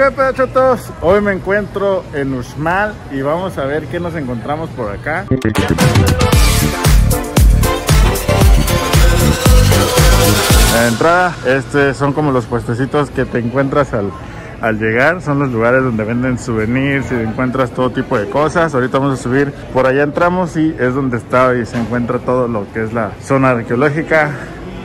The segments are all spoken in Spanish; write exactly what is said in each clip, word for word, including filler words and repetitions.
¿Qué pedo, chotos? Hoy me encuentro en Uxmal y vamos a ver qué nos encontramos por acá. La entrada, este, son como los puestecitos que te encuentras al, al llegar. Son los lugares donde venden souvenirs y encuentras todo tipo de cosas. Ahorita vamos a subir, por allá entramos y es donde está y se encuentra todo lo que es la zona arqueológica.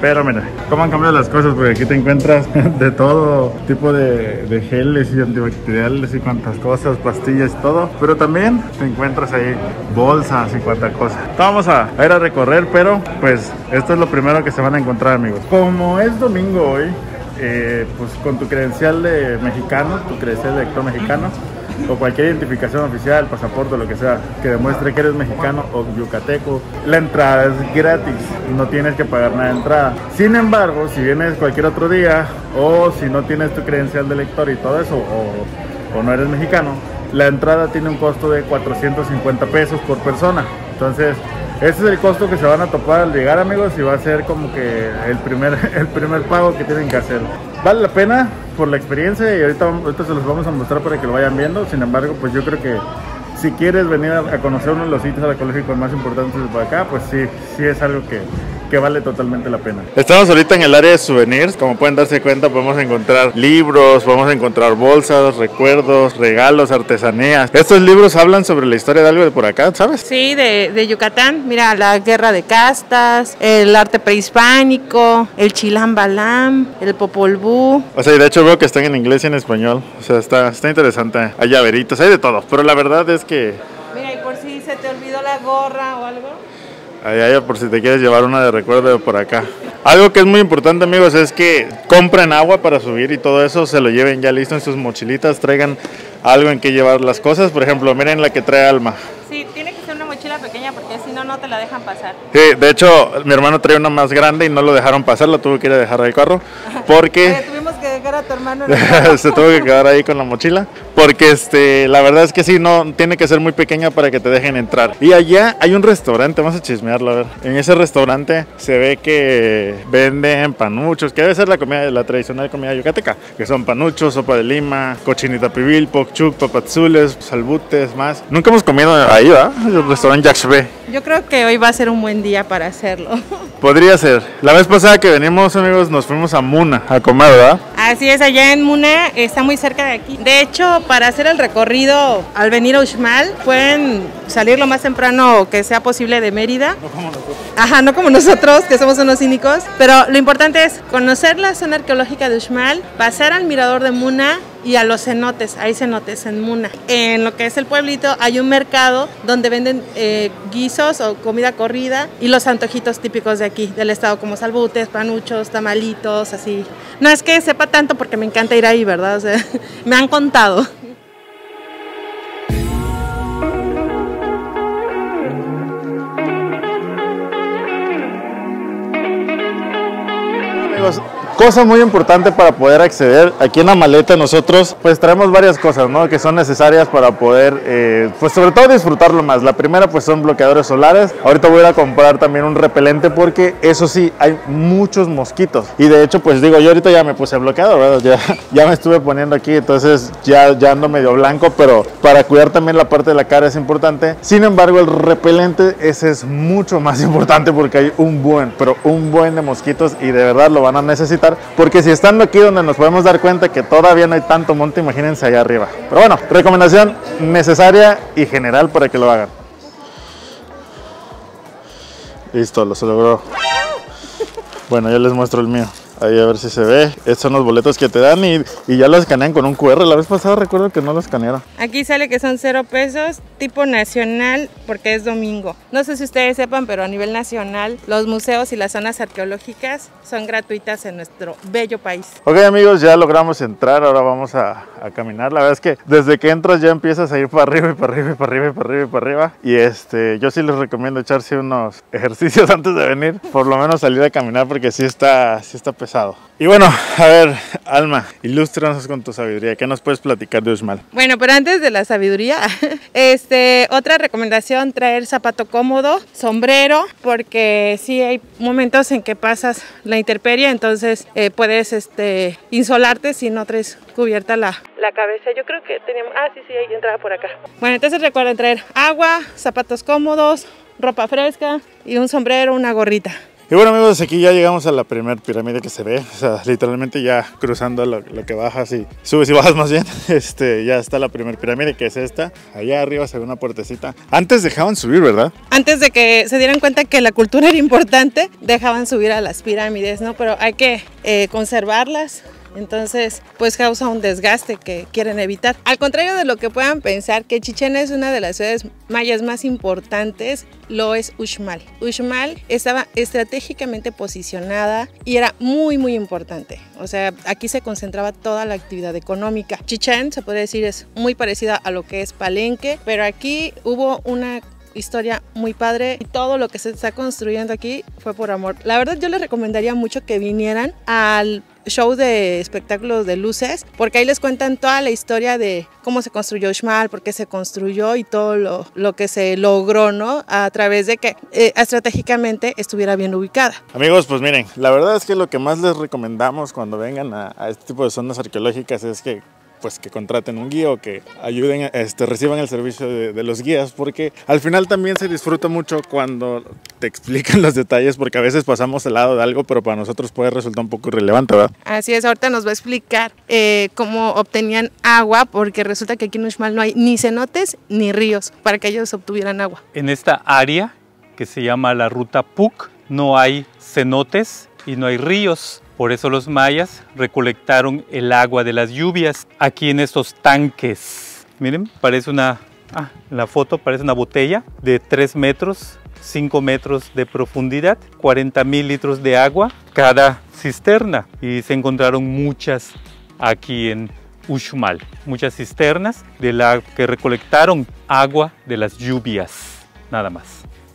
Pero mira, cómo han cambiado las cosas, porque aquí te encuentras de todo tipo de, de geles y antibacteriales y cuantas cosas, pastillas y todo. Pero también te encuentras ahí bolsas y cuantas cosas. Vamos a ir a recorrer, pero pues esto es lo primero que se van a encontrar, amigos. Como es domingo hoy, eh, pues con tu credencial de mexicano, tu credencial de elector mexicano, o cualquier identificación oficial, pasaporte, lo que sea, que demuestre que eres mexicano o yucateco, la entrada es gratis, no tienes que pagar nada de entrada. Sin embargo, si vienes cualquier otro día, o si no tienes tu credencial de elector y todo eso, o, o no eres mexicano, la entrada tiene un costo de cuatrocientos cincuenta pesos por persona. Entonces, ese es el costo que se van a topar al llegar, amigos, y va a ser como que el primer, el primer pago que tienen que hacer. Vale la pena por la experiencia y ahorita, ahorita se los vamos a mostrar para que lo vayan viendo. Sin embargo, pues yo creo que si quieres venir a conocer uno de los sitios arqueológicos más importantes de por acá, pues sí, sí es algo que, que vale totalmente la pena. Estamos ahorita en el área de souvenirs. Como pueden darse cuenta, podemos encontrar libros, podemos encontrar bolsas, recuerdos, regalos, artesanías. Estos libros hablan sobre la historia de algo de por acá, ¿sabes? Sí, de, de Yucatán. Mira, la guerra de castas, el arte prehispánico, el Chilam Balam, el Popol Vuh. O sea, y de hecho veo que están en inglés y en español. O sea, está, está interesante. Hay llaveritos, hay de todo. Pero la verdad es que... Mira, y por si se te olvidó la gorra o algo. Ay, ay, por si te quieres llevar una de recuerdo por acá. Algo que es muy importante, amigos, es que compren agua para subir y todo eso, se lo lleven ya listo en sus mochilitas, traigan algo en que llevar las cosas. Por ejemplo, miren la que trae Alma. Sí, tiene que ser una mochila pequeña porque si no, no te la dejan pasar. Sí, de hecho, mi hermano trae una más grande y no lo dejaron pasar, lo tuvo que ir a dejar al carro porque... Oye, tuvimos que dejar a tu hermano en el carro. Se tuvo que quedar ahí con la mochila. Porque este, la verdad es que sí, no, tiene que ser muy pequeña para que te dejen entrar. Y allá hay un restaurante, vamos a chismearlo, a ver. En ese restaurante se ve que venden panuchos, que debe ser la comida, la tradicional comida yucateca, que son panuchos, sopa de lima, cochinita pibil, pokchuk, papatzules, salbutes, más. Nunca hemos comido ahí, ¿verdad? El restaurante Yaxbe. Yo creo que hoy va a ser un buen día para hacerlo. Podría ser. La vez pasada que venimos, amigos, nos fuimos a Muna a comer, ¿verdad? Así es, allá en Muna, está muy cerca de aquí. De hecho, para hacer el recorrido al venir a Uxmal pueden salir lo más temprano que sea posible de Mérida. No como nosotros. Ajá, no como nosotros, que somos unos cínicos. Pero lo importante es conocer la zona arqueológica de Uxmal, pasar al mirador de Muna y a los cenotes. Hay cenotes en Muna. En lo que es el pueblito hay un mercado donde venden eh, guisos o comida corrida y los antojitos típicos de aquí, del estado, como salbutes, panuchos, tamalitos, así. No es que sepa tanto porque me encanta ir ahí, ¿verdad? O sea, me han contado. Amigos, cosa muy importante para poder acceder, aquí en la maleta nosotros pues traemos varias cosas, ¿no?, que son necesarias para poder, eh, pues sobre todo disfrutarlo más. La primera pues son bloqueadores solares. Ahorita voy a ir a comprar también un repelente porque eso sí, hay muchos mosquitos. Y de hecho pues digo, yo ahorita ya me puse bloqueador, ¿verdad? Ya, ya me estuve poniendo aquí, entonces ya, ya ando medio blanco, pero para cuidar también la parte de la cara es importante. Sin embargo, el repelente ese es mucho más importante porque hay un buen, pero un buen de mosquitos y de verdad lo van a necesitar. Porque si están aquí donde nos podemos dar cuenta que todavía no hay tanto monte, imagínense allá arriba. Pero bueno, recomendación necesaria y general para que lo hagan. Listo, lo se logró. Bueno, ya les muestro el mío. Ahí a ver si se ve. Estos son los boletos que te dan y, y ya los escanean con un cu erre. La vez pasada recuerdo que no los escanearon. Aquí sale que son cero pesos, tipo nacional, porque es domingo. No sé si ustedes sepan, pero a nivel nacional, los museos y las zonas arqueológicas son gratuitas en nuestro bello país. Ok, amigos, ya logramos entrar. Ahora vamos a, a caminar. La verdad es que desde que entras ya empiezas a ir para arriba y para arriba y para arriba y para arriba y para arriba. Y este, yo sí les recomiendo echarse unos ejercicios antes de venir. Por lo menos salir a caminar porque sí está, sí está pesado. Y bueno, a ver, Alma, ilústranos con tu sabiduría. ¿Qué nos puedes platicar de Uxmal? Bueno, pero antes de la sabiduría, este, otra recomendación, traer zapato cómodo, sombrero, porque sí hay momentos en que pasas la intemperie, entonces eh, puedes este, insolarte si no traes cubierta la, la cabeza. Yo creo que teníamos... Ah, sí, sí, hay entrada por acá. Bueno, entonces recuerden traer agua, zapatos cómodos, ropa fresca y un sombrero, una gorrita. Y bueno amigos, aquí ya llegamos a la primera pirámide que se ve, o sea, literalmente ya cruzando lo, lo que bajas y subes y bajas más bien, este, ya está la primera pirámide que es esta, allá arriba se ve una puertecita. Antes dejaban subir, ¿verdad? Antes de que se dieran cuenta que la cultura era importante, dejaban subir a las pirámides, ¿no? Pero hay que eh, conservarlas. Entonces, pues causa un desgaste que quieren evitar. Al contrario de lo que puedan pensar, que Chichén es una de las ciudades mayas más importantes, lo es Uxmal. Uxmal estaba estratégicamente posicionada y era muy, muy importante. O sea, aquí se concentraba toda la actividad económica. Chichén, se puede decir, es muy parecida a lo que es Palenque, pero aquí hubo una historia muy padre y todo lo que se está construyendo aquí fue por amor. La verdad, yo les recomendaría mucho que vinieran al show de espectáculos de luces, porque ahí les cuentan toda la historia de cómo se construyó Uxmal, por qué se construyó y todo lo, lo que se logró, ¿no? A través de que eh, estratégicamente estuviera bien ubicada. Amigos, pues miren, la verdad es que lo que más les recomendamos cuando vengan a, a este tipo de zonas arqueológicas es que pues que contraten un guía o que ayuden, este, reciban el servicio de, de los guías, porque al final también se disfruta mucho cuando te explican los detalles, porque a veces pasamos al lado de algo, pero para nosotros puede resultar un poco irrelevante, ¿verdad? Así es, ahorita nos va a explicar eh, cómo obtenían agua, porque resulta que aquí en Uxmal no hay ni cenotes ni ríos para que ellos obtuvieran agua. En esta área que se llama la ruta Puc no hay cenotes y no hay ríos. Por eso los mayas recolectaron el agua de las lluvias aquí en estos tanques. Miren, parece una, ah, en la foto parece una botella de tres metros, cinco metros de profundidad, cuarenta mil litros de agua cada cisterna. Y se encontraron muchas aquí en Uxmal, muchas cisternas de la que recolectaron agua de las lluvias, nada más.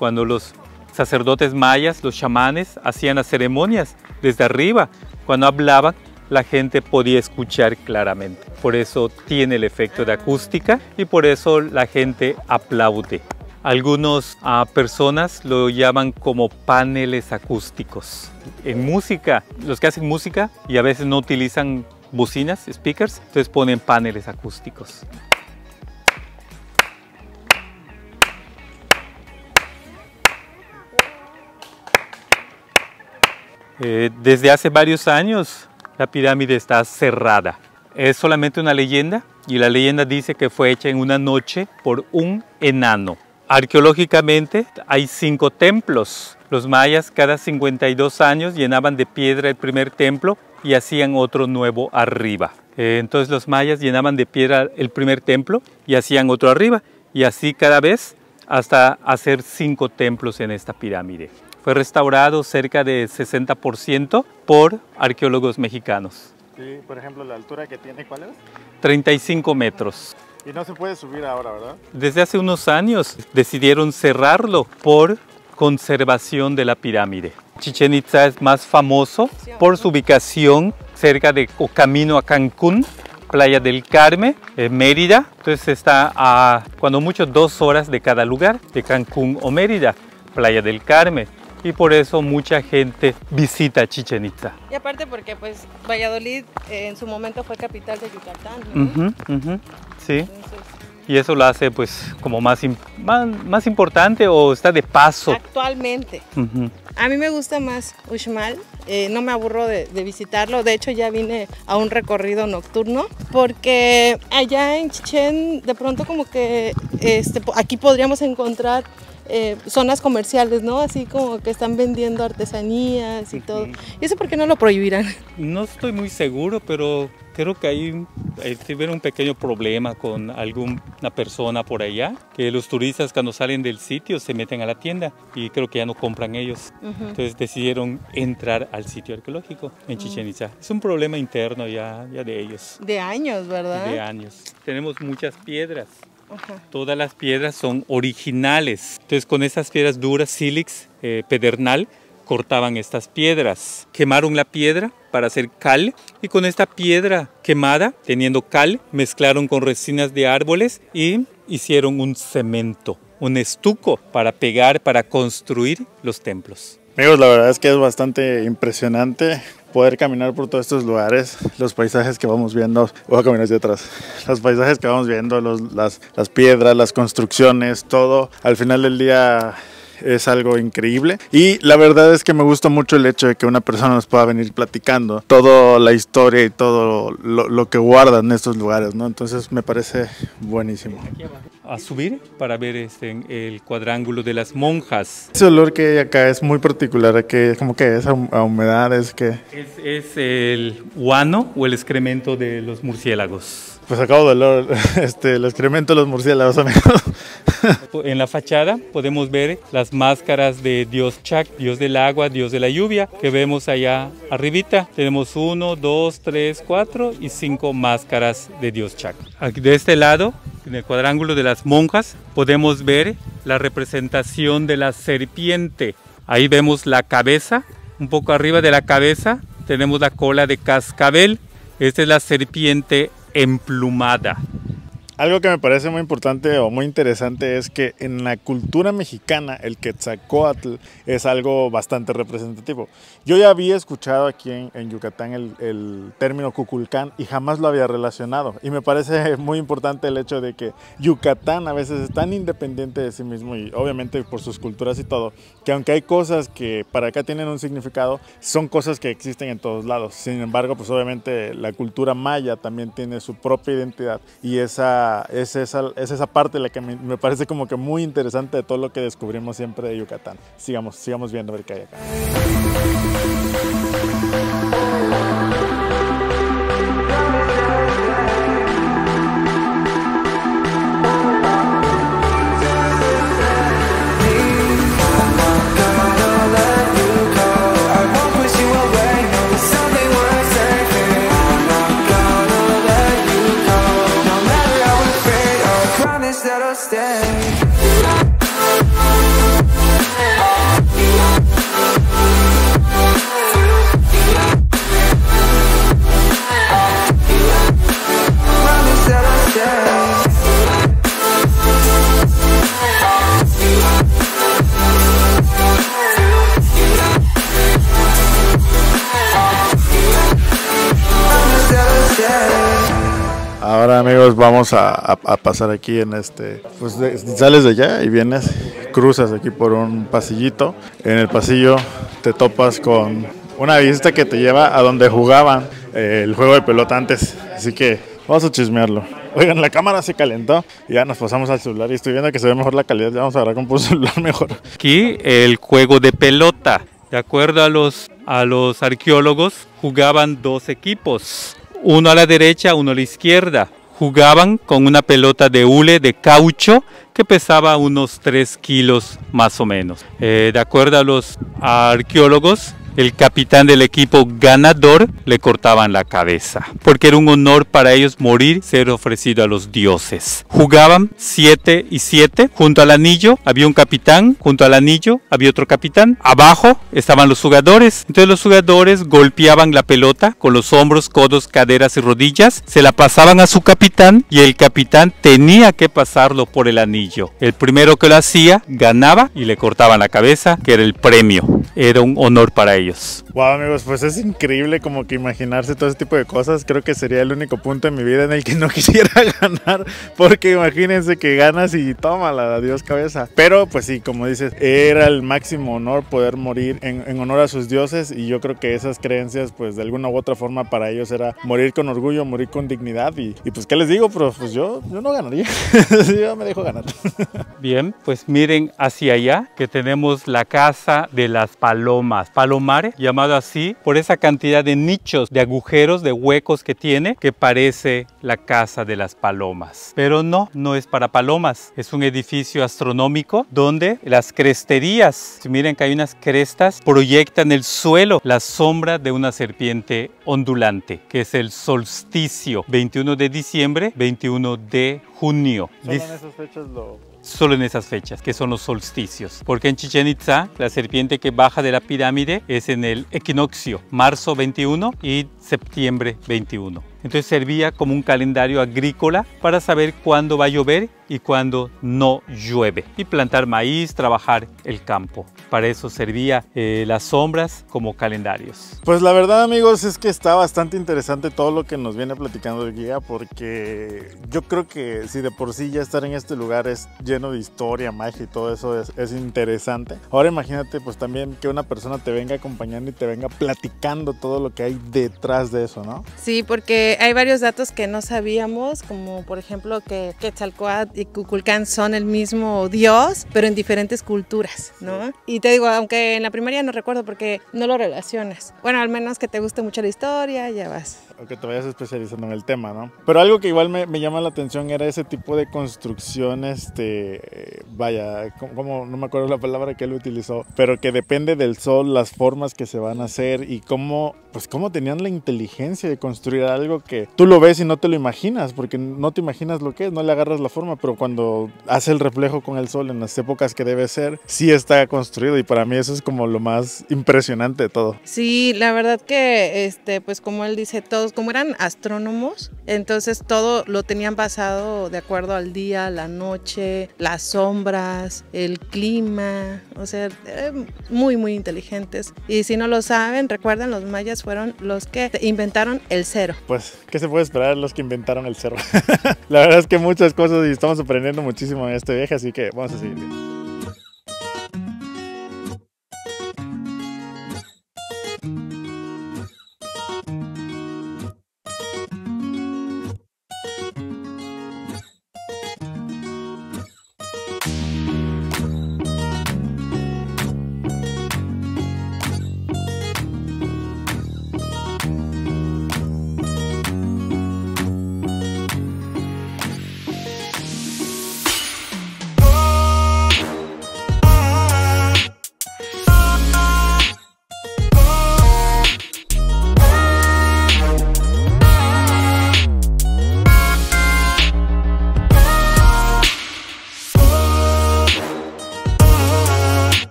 Cuando los sacerdotes mayas, los chamanes, hacían las ceremonias desde arriba. Cuando hablaban, la gente podía escuchar claramente. Por eso tiene el efecto de acústica y por eso la gente aplaude. Algunas uh, personas lo llaman como paneles acústicos. En música, los que hacen música y a veces no utilizan bocinas, speakers, entonces ponen paneles acústicos. Eh, desde hace varios años la pirámide está cerrada. Es solamente una leyenda y la leyenda dice que fue hecha en una noche por un enano. Arqueológicamente hay cinco templos. Los mayas cada cincuenta y dos años llenaban de piedra el primer templo y hacían otro nuevo arriba. Eh, entonces los mayas llenaban de piedra el primer templo y hacían otro arriba. Y así cada vez hasta hacer cinco templos en esta pirámide. Fue restaurado cerca de sesenta por ciento por arqueólogos mexicanos. Sí, por ejemplo, la altura que tiene, ¿cuál es? treinta y cinco metros. Y no se puede subir ahora, ¿verdad? Desde hace unos años decidieron cerrarlo por conservación de la pirámide. Chichén Itzá es más famoso por su ubicación cerca de o camino a Cancún, Playa del Carmen, eh, Mérida. Entonces está a, cuando mucho, dos horas de cada lugar, de Cancún o Mérida, Playa del Carmen. Y por eso mucha gente visita Chichén Itzá. Y aparte porque pues Valladolid eh, en su momento fue capital de Yucatán, ¿no? Uh-huh, uh-huh. Sí. Entonces, y eso lo hace pues como más, más, más importante o está de paso. Actualmente. Uh-huh. A mí me gusta más Uxmal, eh, no me aburro de, de visitarlo, de hecho ya vine a un recorrido nocturno porque allá en Chichén de pronto como que este, aquí podríamos encontrar Eh, zonas comerciales, ¿no? Así como que están vendiendo artesanías y uh-huh. todo. ¿Y eso por qué no lo prohibirán? No estoy muy seguro, pero creo que hay, hay tuvieron un pequeño problema con alguna persona por allá, que los turistas cuando salen del sitio se meten a la tienda y creo que ya no compran ellos. Uh-huh. Entonces decidieron entrar al sitio arqueológico en Chichén Itzá. Uh-huh. Es un problema interno ya, ya de ellos. De años, ¿verdad? De años. Tenemos muchas piedras. Ajá. Todas las piedras son originales, entonces con esas piedras duras, sílex, eh, pedernal, cortaban estas piedras. Quemaron la piedra para hacer cal y con esta piedra quemada, teniendo cal, mezclaron con resinas de árboles y hicieron un cemento, un estuco para pegar, para construir los templos. Amigos, la verdad es que es bastante impresionante poder caminar por todos estos lugares, los paisajes que vamos viendo, voy a caminar hacia atrás, los paisajes que vamos viendo, los, las, las piedras, las construcciones, todo, al final del día es algo increíble y la verdad es que me gusta mucho el hecho de que una persona nos pueda venir platicando toda la historia y todo lo, lo que guardan estos lugares, ¿no? Entonces me parece buenísimo. A subir para ver este, el cuadrángulo de las monjas. Ese olor que hay acá es muy particular, que como que esa humedad es que... Es, es el guano o el excremento de los murciélagos. Pues acabo de oler este, el excremento de los murciélagos, amigos. En la fachada podemos ver las máscaras de Dios Chac, Dios del agua, Dios de la lluvia, que vemos allá arribita. Tenemos uno, dos, tres, cuatro y cinco máscaras de Dios Chac. Aquí de este lado, en el cuadrángulo de las monjas, podemos ver la representación de la serpiente. Ahí vemos la cabeza, un poco arriba de la cabeza tenemos la cola de cascabel. Esta es la serpiente emplumada. Algo que me parece muy importante o muy interesante es que en la cultura mexicana el Quetzalcóatl es algo bastante representativo. Yo ya había escuchado aquí en, en Yucatán el, el término Kukulcán y jamás lo había relacionado. Y me parece muy importante el hecho de que Yucatán a veces es tan independiente de sí mismo y obviamente por sus culturas y todo, que aunque hay cosas que para acá tienen un significado, son cosas que existen en todos lados. Sin embargo, pues obviamente la cultura maya también tiene su propia identidad y esa... Es esa, es esa parte la que me, me parece como que muy interesante de todo lo que descubrimos siempre de Yucatán. Sigamos, sigamos viendo a ver qué hay acá. Ahora amigos vamos a, a, a pasar aquí en este, pues de, sales de allá y vienes, cruzas aquí por un pasillito, en el pasillo te topas con una vista que te lleva a donde jugaban eh, el juego de pelota antes, así que vamos a chismearlo. Oigan, la cámara se calentó y ya nos pasamos al celular y estoy viendo que se ve mejor la calidad, ya vamos a agarrar con un celular mejor. Aquí el juego de pelota, de acuerdo a los, a los arqueólogos jugaban dos equipos. Uno a la derecha, uno a la izquierda. Jugaban con una pelota de hule de caucho que pesaba unos tres kilos más o menos. Eh, de acuerdo a los arqueólogos, el capitán del equipo ganador le cortaban la cabeza, porque era un honor para ellos morir, ser ofrecido a los dioses. Jugaban siete y siete, junto al anillo había un capitán, junto al anillo había otro capitán, abajo estaban los jugadores. Entonces los jugadores golpeaban la pelota con los hombros, codos, caderas y rodillas, se la pasaban a su capitán y el capitán tenía que pasarlo por el anillo. El primero que lo hacía ganaba y le cortaban la cabeza, que era el premio, era un honor para ellos. Ellos. Wow, amigos, pues es increíble como que imaginarse todo ese tipo de cosas. Creo que sería el único punto en mi vida en el que no quisiera ganar, porque imagínense que ganas y tómala, adiós cabeza. Pero pues sí, como dices, era el máximo honor poder morir en, en honor a sus dioses y yo creo que esas creencias pues de alguna u otra forma para ellos era morir con orgullo, morir con dignidad y, y pues qué les digo, pero pues yo, yo no ganaría, yo me dejo ganar. Bien, pues miren hacia allá que tenemos la casa de las palomas, palomas llamado así por esa cantidad de nichos, de agujeros, de huecos que tiene, que parece la casa de las palomas. Pero no, no es para palomas. Es un edificio astronómico donde las cresterías, si miren que hay unas crestas, proyectan el suelo la sombra de una serpiente ondulante, que es el solsticio, veintiuno de diciembre, veintiuno de junio. Solo en esas fechas lo... solo en esas fechas, que son los solsticios. Porque en Chichén Itzá, la serpiente que baja de la pirámide es en el equinoccio, marzo veintiuno y septiembre veintiuno. Entonces servía como un calendario agrícola para saber cuándo va a llover y cuándo no llueve. Y plantar maíz, trabajar el campo. Para eso servía eh, las sombras como calendarios. Pues la verdad, amigos, es que está bastante interesante todo lo que nos viene platicando el guía, porque yo creo que si de por sí ya estar en este lugar es lleno de historia, magia y todo eso es, es interesante. Ahora imagínate pues también que una persona te venga acompañando y te venga platicando todo lo que hay detrás de eso, ¿no? Sí, porque hay varios datos que no sabíamos, como por ejemplo que Quetzalcóatl y Kukulcán son el mismo dios, pero en diferentes culturas, ¿no? Y te digo, aunque en la primaria no recuerdo porque no lo relacionas. Bueno, al menos que te guste mucho la historia, ya vas. O que te vayas especializando en el tema, ¿no? Pero algo que igual me, me llama la atención era ese tipo de construcción, este, vaya, como, como, no me acuerdo la palabra que él utilizó, pero que depende del sol, las formas que se van a hacer y cómo, pues cómo tenían la inteligencia de construir algo que tú lo ves y no te lo imaginas, porque no te imaginas lo que es, no le agarras la forma, pero cuando hace el reflejo con el sol en las épocas que debe ser, sí está construido, y para mí eso es como lo más impresionante de todo. Sí, la verdad que, este, pues como él dice, todos como eran astrónomos, entonces todo lo tenían basado de acuerdo al día, la noche, las sombras, el clima, o sea, muy muy inteligentes. Y si no lo saben, recuerden, los mayas fueron los que inventaron el cero. Pues, ¿qué se puede esperar los que inventaron el cero? La verdad es que muchas cosas y estamos aprendiendo muchísimo en este viaje, así que vamos a seguir.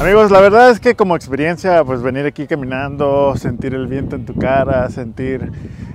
Amigos, la verdad es que como experiencia, pues venir aquí caminando, sentir el viento en tu cara, sentir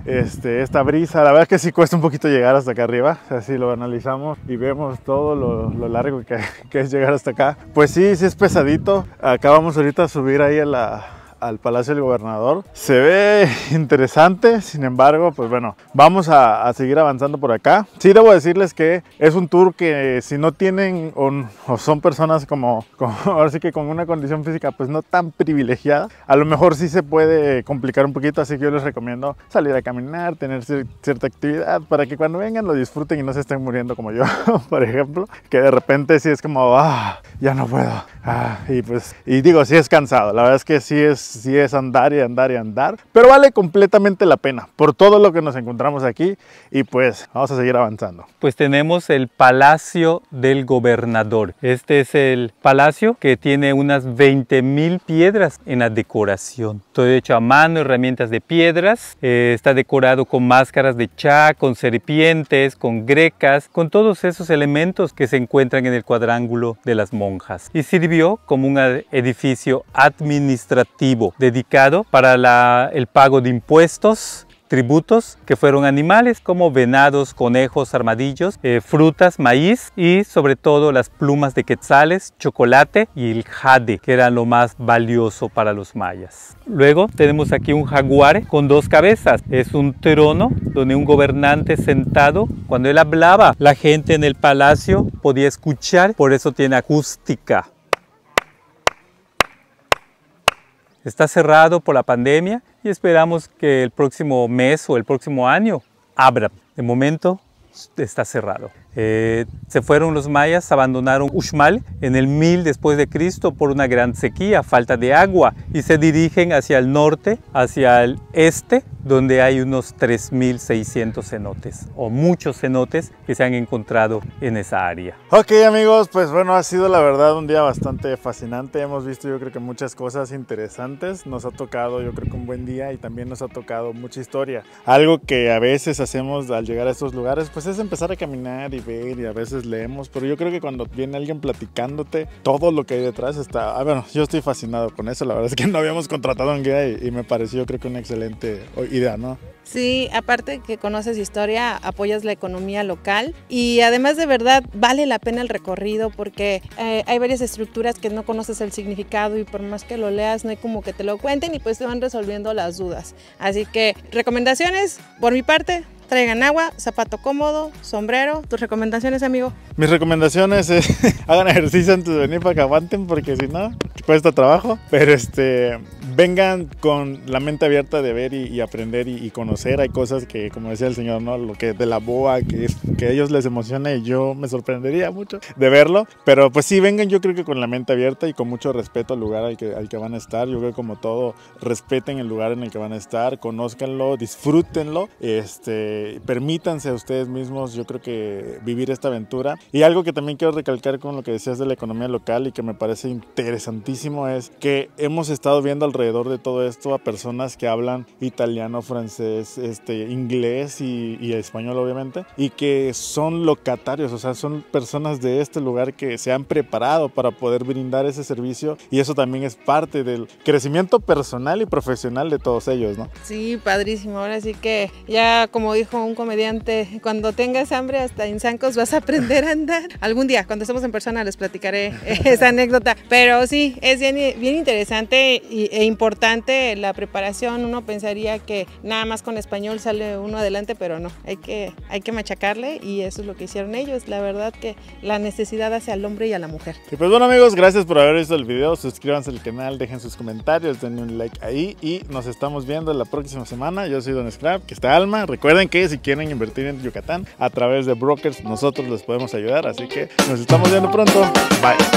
este, esta brisa, la verdad es que sí cuesta un poquito llegar hasta acá arriba, o sea, si lo analizamos y vemos todo lo, lo largo que, que es llegar hasta acá, pues sí, sí es pesadito. Acá vamos ahorita a subir ahí a la... al Palacio del Gobernador. Se ve interesante, sin embargo, pues bueno, vamos a, a seguir avanzando por acá. Sí, debo decirles que es un tour que si no tienen o, o son personas como, como, ahora sí que con una condición física pues no tan privilegiada, a lo mejor sí se puede complicar un poquito, así que yo les recomiendo salir a caminar, tener cier cierta actividad para que cuando vengan lo disfruten y no se estén muriendo como yo, por ejemplo, que de repente sí es como, ah, ya no puedo, ah, y pues, y digo, sí es cansado, la verdad es que sí es si sí es andar y andar y andar, pero vale completamente la pena por todo lo que nos encontramos aquí. Y pues vamos a seguir avanzando. Pues tenemos el Palacio del Gobernador. Este es el palacio que tiene unas veinte mil piedras en la decoración. Todo hecho a mano, herramientas de piedras. Eh, está decorado con máscaras de chac, con serpientes, con grecas, con todos esos elementos que se encuentran en el cuadrángulo de las monjas. Y sirvió como un edificio administrativo dedicado para la, el pago de impuestos, tributos que fueron animales como venados, conejos, armadillos, eh, frutas, maíz y sobre todo las plumas de quetzales, chocolate y el jade, que era lo más valioso para los mayas. Luego tenemos aquí un jaguar con dos cabezas. Es un trono donde un gobernante sentado, cuando él hablaba, la gente en el palacio podía escuchar, por eso tiene acústica. Está cerrado por la pandemia y esperamos que el próximo mes o el próximo año abra. De momento está cerrado. Eh, se fueron los mayas, abandonaron Uxmal en el mil después de Cristo por una gran sequía, falta de agua, y se dirigen hacia el norte, hacia el este, donde hay unos tres mil seiscientos cenotes o muchos cenotes que se han encontrado en esa área. Ok, amigos, pues bueno, ha sido la verdad un día bastante fascinante. Hemos visto, yo creo, que muchas cosas interesantes. Nos ha tocado, yo creo, que un buen día, y también nos ha tocado mucha historia. Algo que a veces hacemos al llegar a estos lugares pues es empezar a caminar y y a veces leemos, pero yo creo que cuando viene alguien platicándote todo lo que hay detrás está, ah, bueno, yo estoy fascinado con eso. La verdad es que no habíamos contratado a un guía y, y me pareció, creo, que una excelente idea, ¿no? Sí, aparte que conoces historia, apoyas la economía local y además de verdad vale la pena el recorrido, porque eh, hay varias estructuras que no conoces el significado y por más que lo leas no hay como que te lo cuenten y pues te van resolviendo las dudas. Así que recomendaciones por mi parte: traigan agua, zapato cómodo, sombrero. ¿Tus recomendaciones, amigo? Mis recomendaciones es hagan ejercicio antes de venir para que aguanten, porque si no, cuesta trabajo. Pero este, vengan con la mente abierta de ver y, y aprender y, y conocer. Hay cosas que, como decía el señor, ¿no? Lo que de la boa, que, que a ellos les emociona, y yo me sorprendería mucho de verlo. Pero pues sí, vengan, yo creo que con la mente abierta y con mucho respeto al lugar al que, al que van a estar. Yo creo que como todo, respeten el lugar en el que van a estar, conózcanlo, disfrútenlo, este... permítanse a ustedes mismos, yo creo que vivir esta aventura. Y algo que también quiero recalcar con lo que decías de la economía local y que me parece interesantísimo es que hemos estado viendo alrededor de todo esto a personas que hablan italiano, francés, este, inglés y, y español, obviamente, y que son locatarios, o sea, son personas de este lugar que se han preparado para poder brindar ese servicio, y eso también es parte del crecimiento personal y profesional de todos ellos, ¿no? Sí, padrísimo. Ahora sí que ya, como dijo un comediante, cuando tengas hambre hasta en zancos vas a aprender a andar. Algún día, cuando estemos en persona, les platicaré esa anécdota. Pero sí, es bien, bien interesante e importante la preparación. Uno pensaría que nada más con español sale uno adelante, pero no, hay que, hay que machacarle, y eso es lo que hicieron ellos. La verdad que la necesidad hace al hombre y a la mujer. Y pues bueno, amigos, gracias por haber visto el video. Suscríbanse al canal, dejen sus comentarios, denle un like ahí y nos estamos viendo la próxima semana. Yo soy Don Scrap, que está Alma. Recuerden que si quieren invertir en Yucatán a través de brokers, nosotros les podemos ayudar. Así que nos estamos viendo pronto. Bye.